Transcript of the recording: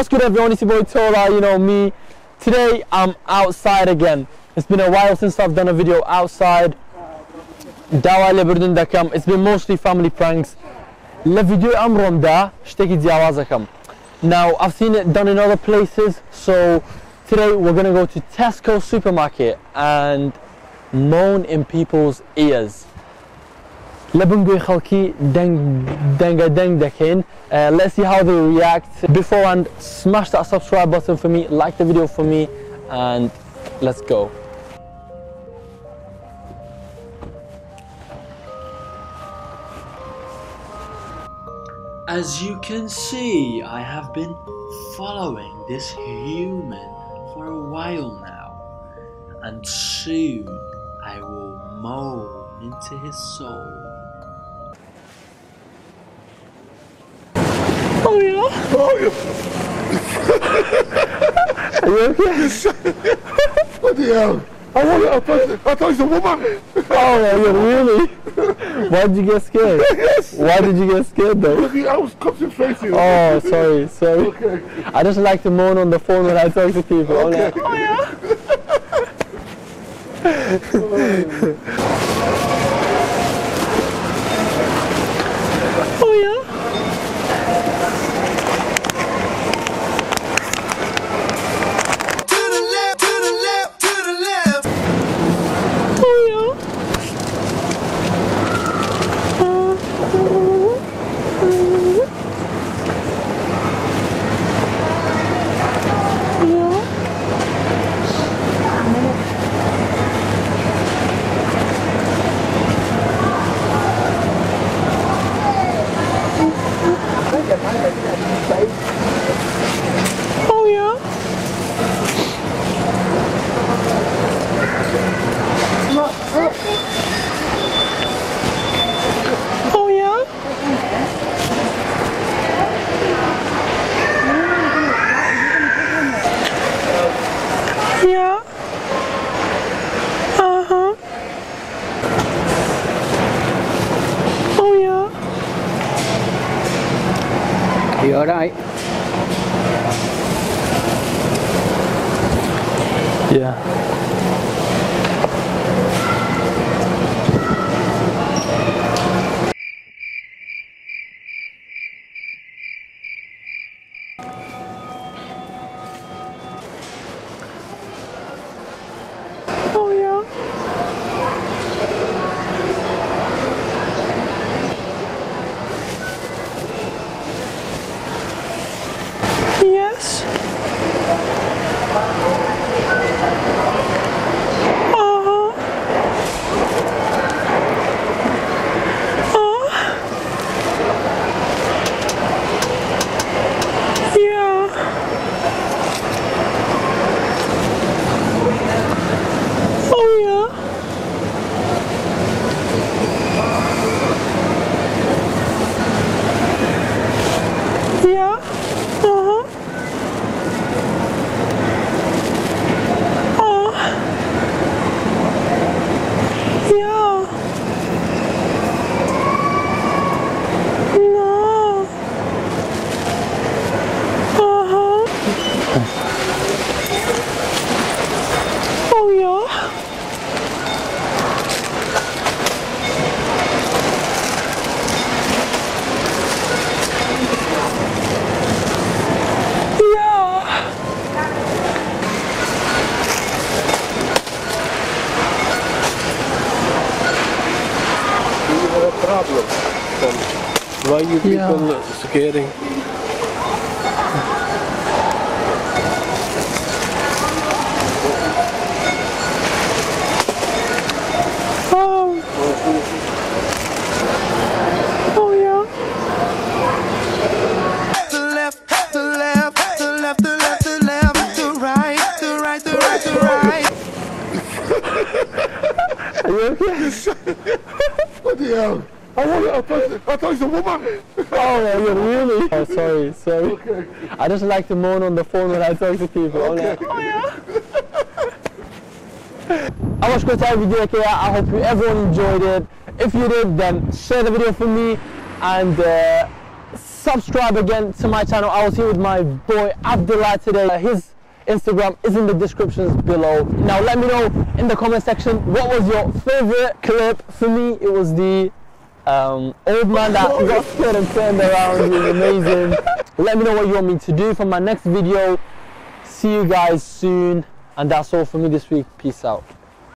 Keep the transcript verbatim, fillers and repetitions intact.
What's good everyone, it's your boy Tola, you know me. Today I'm outside again. It's been a while since I've done a video outside. It's been mostly family pranks. Now I've seen it done in other places, so today we're gonna go to Tesco supermarket and moan in people's ears. Uh, let's see how they react. Before and smash that subscribe button for me, like the video for me, and let's go. As you can see, I have been following this human for a while now, and soon I will moan into his soul. Oh yeah? Oh yeah. Are you okay? Bloody hell. I, want it. I, thought, I thought it was a woman. Oh yeah, really? Why did you get scared? Yes. Why did you get scared though? I was concentrating. Oh, sorry, sorry. Okay. I just like to moan on the phone when I talk to people. Okay. I'm like, oh yeah. Oh yeah. You alright? Yeah. Oh Problem. Then why you people yeah. scaring? Oh. Oh yeah. To left, to left, to left, to left, to left, to right, to right, to right, to right. Are you okay? Bloody hell. I, want it, I, thought it, I thought it was a woman. Oh, yeah, really? Oh, sorry, sorry. Okay. I just like to moan on the phone when I talk to people. Okay. Like, oh, yeah. I was going to have a video, okay? I hope you everyone enjoyed it. If you did, then share the video for me and uh, subscribe again to my channel. I was here with my boy Abdullah today. Uh, his Instagram is in the descriptions below. Now let me know in the comment section, what was your favorite clip? For me, it was the um, old man that got scared and turned around. It was amazing. Let me know what you want me to do for my next video. See you guys soon. And that's all for me this week. Peace out.